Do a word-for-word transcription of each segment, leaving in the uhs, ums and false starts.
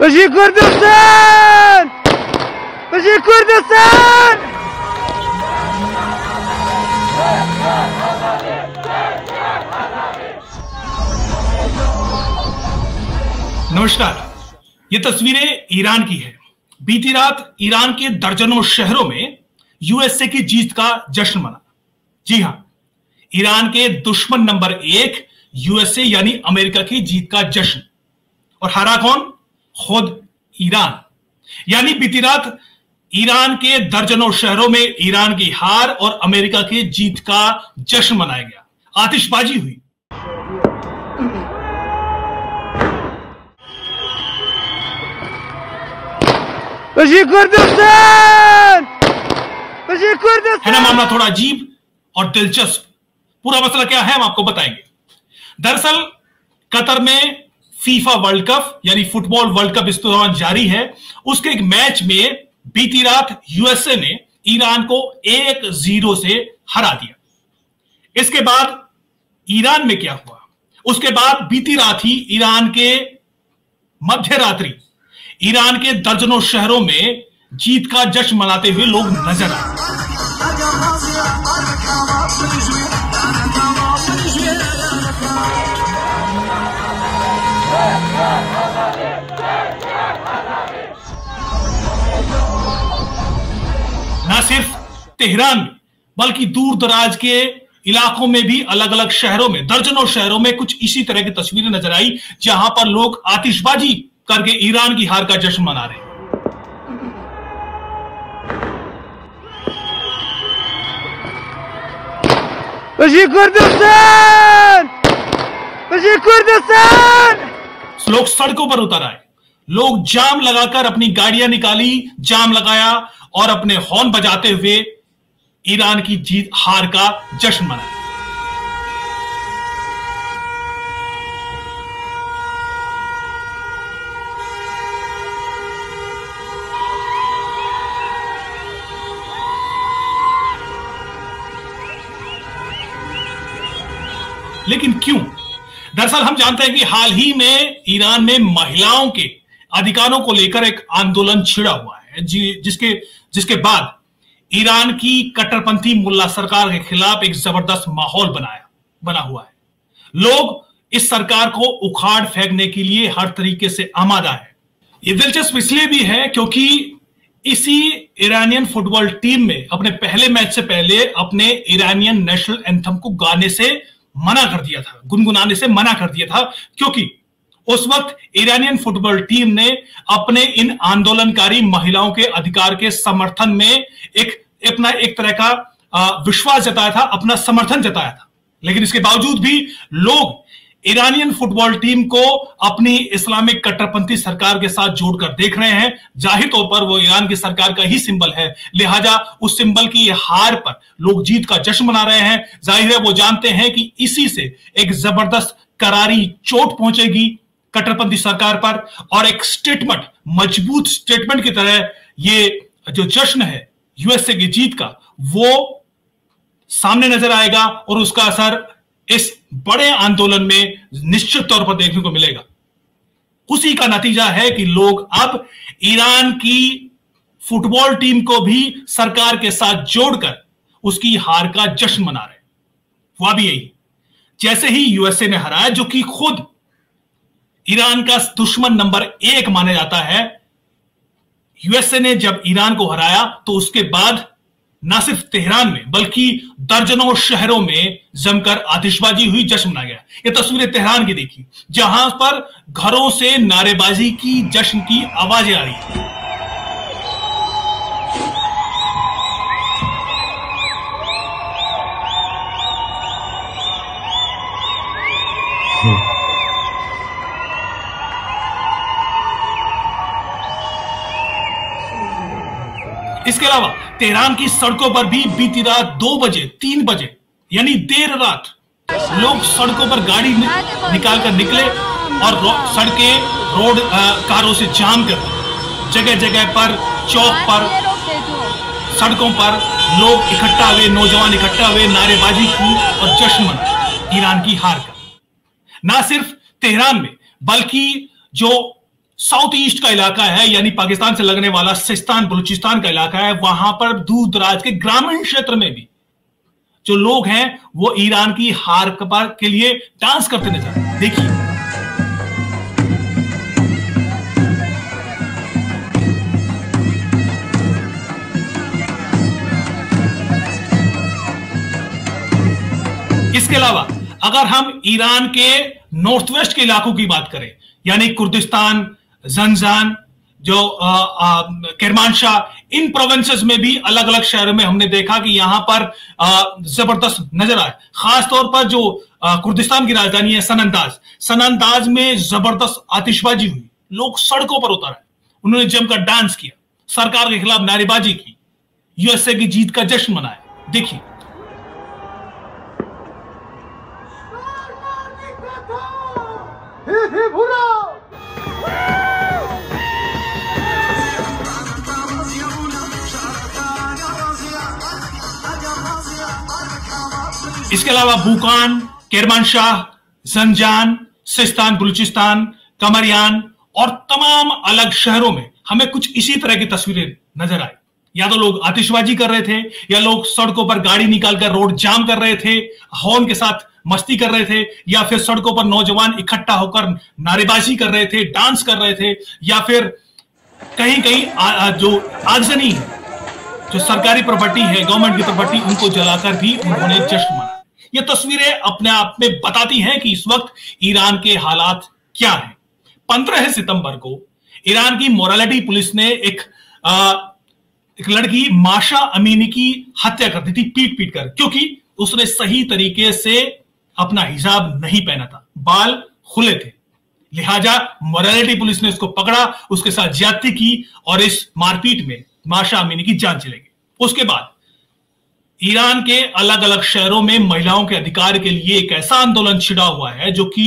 Kurdistan Kurdistan नमस्कार। ये तस्वीरें ईरान की है। बीती रात ईरान के दर्जनों शहरों में यूएसए की जीत का जश्न मना। जी हां, ईरान के दुश्मन नंबर एक यूएसए यानी अमेरिका की जीत का जश्न। और हारा कौन? खुद ईरान। यानी बीती रात ईरान के दर्जनों शहरों में ईरान की हार और अमेरिका की जीत का जश्न मनाया गया। आतिशबाजी हुई। कुर्दिस्तान कुर्दिस्तान है ना, मामला थोड़ा अजीब और दिलचस्प। पूरा मसला क्या है हम आपको बताएंगे। दरअसल कतर में फीफा वर्ल्ड कप यानी फुटबॉल वर्ल्ड कप इस दौरान जारी है। उसके एक मैच में बीती रात यूएसए ने ईरान को एक जीरो से हरा दिया। इसके बाद ईरान में क्या हुआ? उसके बाद बीती रात ही ईरान के मध्य रात्रि ईरान के दर्जनों शहरों में जीत का जश्न मनाते हुए लोग नजर आए। न सिर्फ तेहरान बल्कि दूर दराज के इलाकों में भी अलग अलग शहरों में दर्जनों शहरों में कुछ इसी तरह की तस्वीरें नजर आई, जहां पर लोग आतिशबाजी करके ईरान की हार का जश्न मना रहे हैं। कुर्दिस्तान कुर्दिस्तान लोग सड़कों पर उतर आए। लोग जाम लगाकर अपनी गाड़ियां निकाली, जाम लगाया और अपने हॉर्न बजाते हुए ईरान की जीत हार का जश्न मनाया। लेकिन क्यों? दरअसल हम जानते हैं कि हाल ही में ईरान में महिलाओं के अधिकारों को लेकर एक आंदोलन छिड़ा हुआ है, जी, जिसके जिसके बाद ईरान की कट्टरपंथी मुल्ला सरकार के खिलाफ एक जबरदस्त माहौल बनाया बना हुआ है। लोग इस सरकार को उखाड़ फेंकने के लिए हर तरीके से आमादा है। ये दिलचस्प इसलिए भी है क्योंकि इसी ईरानियन फुटबॉल टीम में अपने पहले मैच से पहले अपने ईरानियन नेशनल एंथम को गाने से मना कर दिया था, गुनगुनाने से मना कर दिया था, क्योंकि उस वक्त ईरानियन फुटबॉल टीम ने अपने इन आंदोलनकारी महिलाओं के अधिकार के समर्थन में एक अपना एक तरह का विश्वास जताया था, अपना समर्थन जताया था। लेकिन इसके बावजूद भी लोग ईरानियन फुटबॉल टीम को अपनी इस्लामिक कट्टरपंथी सरकार के साथ जोड़कर देख रहे हैं। जाहिर तौर पर वो ईरान की सरकार का ही सिंबल है, लिहाजा उस सिंबल की ये हार पर लोग जीत का जश्न मना रहे हैं। जाहिर है वो जानते हैं कि इसी से एक जबरदस्त करारी चोट पहुंचेगी कट्टरपंथी सरकार पर, और एक स्टेटमेंट, मजबूत स्टेटमेंट की तरह ये जो जश्न है यूएसए की जीत का वो सामने नजर आएगा और उसका असर इस बड़े आंदोलन में निश्चित तौर पर देखने को मिलेगा। उसी का नतीजा है कि लोग अब ईरान की फुटबॉल टीम को भी सरकार के साथ जोड़कर उसकी हार का जश्न मना रहे हैं। वह भी यही जैसे ही यूएसए ने हराया, जो कि खुद ईरान का दुश्मन नंबर एक माना जाता है। यूएसए ने जब ईरान को हराया तो उसके बाद न सिर्फ तेहरान में बल्कि दर्जनों शहरों में जमकर आतिशबाजी हुई, जश्न मनाया गया। ये तस्वीरें तेहरान की देखी, जहां पर घरों से नारेबाजी की, जश्न की आवाजें आ रही हैं। इसके अलावा तेहरान की सड़कों पर भी बीती रात दो बजे तीन बजे यानी देर रात लोग सड़कों पर गाड़ी नि, निकाल कर निकले और रो, सड़कें रोड आ, कारों से जाम कर जगह जगह पर, चौक पर, सड़कों पर लोग इकट्ठा हुए, नौजवान इकट्ठा हुए, नारेबाजी की और जश्न मनाया ईरान की हार का। ना सिर्फ तेहरान में बल्कि जो साउथ ईस्ट का इलाका है, यानी पाकिस्तान से लगने वाला सिस्तान बलुचिस्तान का इलाका है, वहां पर दूर दराज के ग्रामीण क्षेत्र में भी जो लोग हैं वो ईरान की हार के लिए डांस करते नजर आते हैं। देखिए इसके अलावा अगर हम ईरान के नॉर्थ वेस्ट के इलाकों की बात करें, यानी कुर्दिस्तान, जंजान, जो केरमान शाह, इन प्रोविंसेस में भी अलग अलग शहरों में हमने देखा कि यहां पर जबरदस्त नजर आए। खासतौर पर जो आ, कुर्दिस्तान की राजधानी है सनंदाज, सनंदाज में जबरदस्त आतिशबाजी हुई, लोग सड़कों पर उतर आए, उन्होंने जमकर डांस किया, सरकार के खिलाफ नारेबाजी की, यूएसए की जीत का जश्न मनाया। देखिए इसके अलावा Bukan, Kermanshah, Zanjan, Sistan Balochistan, Kamyaran और तमाम अलग शहरों में हमें कुछ इसी तरह की तस्वीरें नजर आई। या तो लोग आतिशबाजी कर रहे थे, या लोग सड़कों पर गाड़ी निकालकर रोड जाम कर रहे थे, हॉर्न के साथ मस्ती कर रहे थे, या फिर सड़कों पर नौजवान इकट्ठा होकर नारेबाजी कर रहे थे, डांस कर रहे थे, या फिर कहीं कहीं जो आगजनी है, जो सरकारी प्रॉपर्टी है, गवर्नमेंट की प्रॉपर्टी, उनको जलाकर भी उन्होंने जश्न मनाया। ये तस्वीरें अपने आप में बताती हैं कि इस वक्त ईरान के हालात क्या हैं। पंद्रह सितंबर को ईरान की मोरालिटी पुलिस ने एक आ, एक लड़की माशा अमीनी की हत्या कर दी थी, पीट पीट कर, क्योंकि उसने सही तरीके से अपना हिजाब नहीं पहना था, बाल खुले थे, लिहाजा मोरालिटी पुलिस ने उसको पकड़ा, उसके साथ ज्यादती की और इस मारपीट में माशा अमीनी की जान चली गई। उसके बाद ईरान के अलग अलग शहरों में महिलाओं के अधिकार के लिए एक ऐसा आंदोलन छिड़ा हुआ है जो कि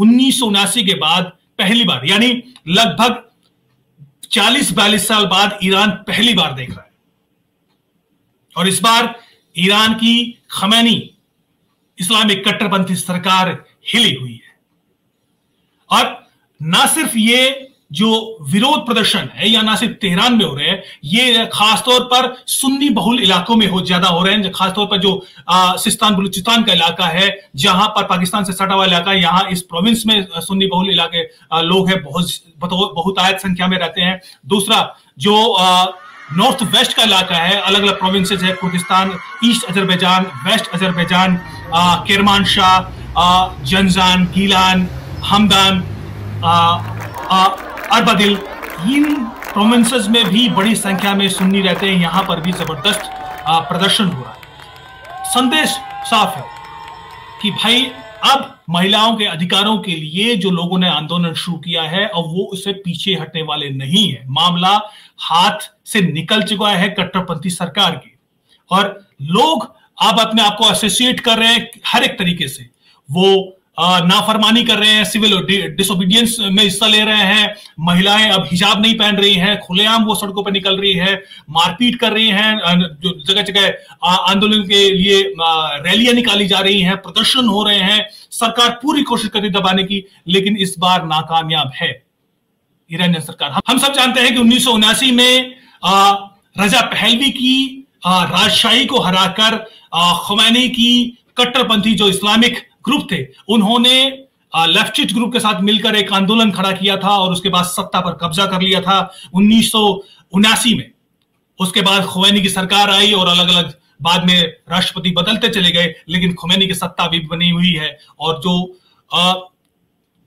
उन्नीस सौ उनासी के बाद पहली बार, यानी लगभग चालीस बयालीस साल बाद ईरान पहली बार देख रहा है। और इस बार ईरान की खुमैनी इस्लामिक कट्टरपंथी सरकार हिली हुई है। और ना सिर्फ ये जो विरोध प्रदर्शन है या ना सिर्फ तेहरान में हो रहे हैं, ये खासतौर पर सुन्नी बहुल इलाकों में हो ज्यादा हो रहे हैं, खासतौर पर जो आ, सिस्तान बलूचिस्तान का इलाका है, जहां पर पाकिस्तान से सटा हुआ इलाका है, यहाँ इस प्रोविंस में सुन्नी बहुल इलाके आ, लोग हैं, बहुत बहुत आयत संख्या में रहते हैं। दूसरा जो नॉर्थ वेस्ट का इलाका है, अलग अलग प्रोविंसेज है, Kurdistan, East Azerbaijan, West Azerbaijan, Kermanshah, Zanjan, Gilan, Hamadan, आ, आ, अरबदिल, इन प्रोविंसेस में भी बड़ी संख्या में सुन्नी रहते हैं, यहाँ पर भी जबरदस्त प्रदर्शन हो रहा है। संदेश साफ है कि भाई अब महिलाओं के अधिकारों के लिए जो लोगों ने आंदोलन शुरू किया है और वो उससे पीछे हटने वाले नहीं है, मामला हाथ से निकल चुका है कट्टरपंथी सरकार के, और लोग अब अपने आप को एसोसिएट कर रहे हैं हर एक तरीके से, वो नाफरमानी कर रहे हैं, सिविल डिसोबीडियंस में हिस्सा ले रहे हैं, महिलाएं अब हिजाब नहीं पहन रही हैं, खुलेआम वो सड़कों पर निकल रही है, मारपीट कर रही हैं, जो जगह जगह आंदोलन के लिए रैलियां निकाली जा रही हैं, प्रदर्शन हो रहे हैं, सरकार पूरी कोशिश कर रही दबाने की, लेकिन इस बार नाकामयाब है ईरानी सरकार। हम सब जानते हैं कि उन्नीस सौ उनासी में आ, रजा पहलवी की आ, राजशाही को हराकर खुमैनी की कट्टरपंथी जो इस्लामिक ग्रुप थे, उन्होंने लेफ्टिस्ट ग्रुप के साथ मिलकर एक आंदोलन खड़ा किया था और उसके बाद सत्ता पर कब्जा कर लिया था उन्नीस सौ उनासी में। उसके बाद खुमैनी की सरकार आई और अलग अलग बाद में राष्ट्रपति बदलते चले गए, लेकिन खुमैनी की सत्ता भी बनी हुई है और जो आ,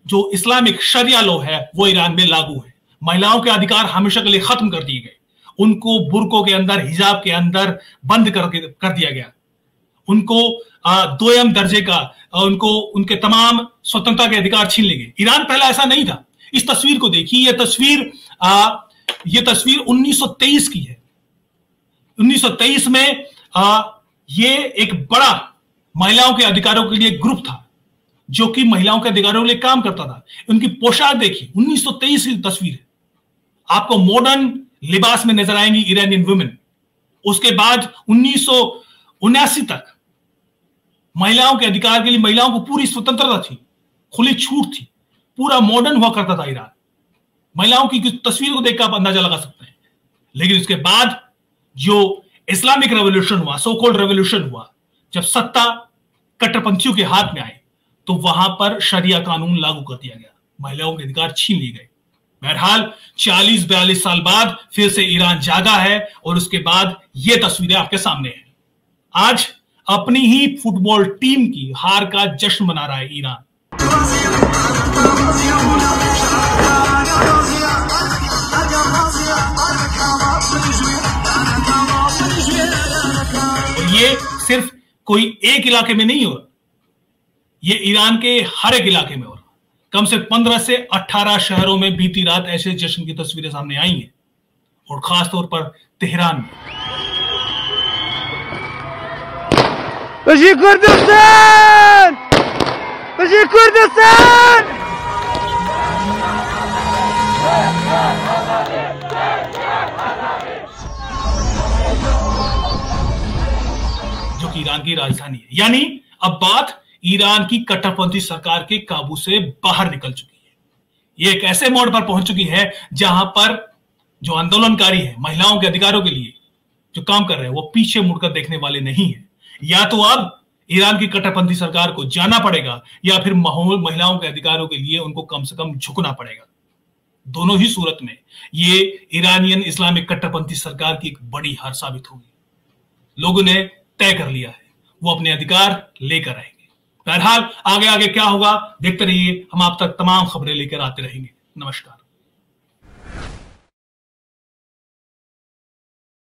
जो इस्लामिक शरिया लॉ है वो ईरान में लागू है। महिलाओं के अधिकार हमेशा के लिए खत्म कर दिए गए, उनको बुर्कों के अंदर, हिजाब के अंदर बंद कर, कर दिया गया, उनको दोयम दर्जे का, उनको उनके तमाम स्वतंत्रता के अधिकार छीन ले गए। ईरान पहला ऐसा नहीं था। इस तस्वीर को देखिए, यह तस्वीर आ, ये तस्वीर उन्नीस सौ तेईस की है। उन्नीस सौ तेईस में आ, ये एक बड़ा महिलाओं के अधिकारों के लिए ग्रुप था जो कि महिलाओं के अधिकारों के लिए काम करता था। उनकी पोशाक देखिए, उन्नीस सौ तेईस की तस्वीर है, आपको मॉडर्न लिबास में नजर आएंगी ईरानियन वुमेन। उसके बाद उन्नीस सौ उनासी तक महिलाओं के अधिकार के लिए महिलाओं को पूरी स्वतंत्रता थी, खुली छूट थी, पूरा मॉडर्न हुआ करता था ईरान। महिलाओं की तस्वीर को देखकर आप अंदाजा लगा सकते हैं। लेकिन इसके बाद जो इस्लामिक रेवोल्यूशन हुआ, सोकोल्ड रेवोल्यूशन हुआ, जब सत्ता कट्टरपंथियों के हाथ में आई तो वहां पर शरिया कानून लागू कर दिया गया, महिलाओं के अधिकार छीन लिए गए। बहरहाल चालीस बयालीस साल बाद फिर से ईरान जागा है और उसके बाद ये तस्वीरें आपके सामने हैं। आज अपनी ही फुटबॉल टीम की हार का जश्न मना रहा है ईरान। ये सिर्फ कोई एक इलाके में नहीं हो रहा, ये ईरान के हर एक इलाके में हो रहा। कम से पंद्रह से अट्ठारह शहरों में बीती रात ऐसे जश्न की तस्वीरें सामने आई हैं और खास तौर पर तेहरान में। Kurdistan, Kurdistan. जो कि ईरान की राजधानी है, यानी अब बात ईरान की कट्टरपंथी सरकार के काबू से बाहर निकल चुकी है। ये एक ऐसे मोड़ पर पहुंच चुकी है जहां पर जो आंदोलनकारी है महिलाओं के अधिकारों के लिए जो काम कर रहे हैं वो पीछे मुड़कर देखने वाले नहीं है। या तो अब ईरान की कट्टरपंथी सरकार को जाना पड़ेगा या फिर महिलाओं के अधिकारों के लिए उनको कम से कम झुकना पड़ेगा। दोनों ही सूरत में ये ईरानियन इस्लामिक कट्टरपंथी सरकार की एक बड़ी हार साबित होगी। लोगों ने तय कर लिया है, वो अपने अधिकार लेकर आएंगे। बहरहाल आगे आगे क्या होगा देखते रहिए, हम आप तक तमाम खबरें लेकर आते रहेंगे। नमस्कार।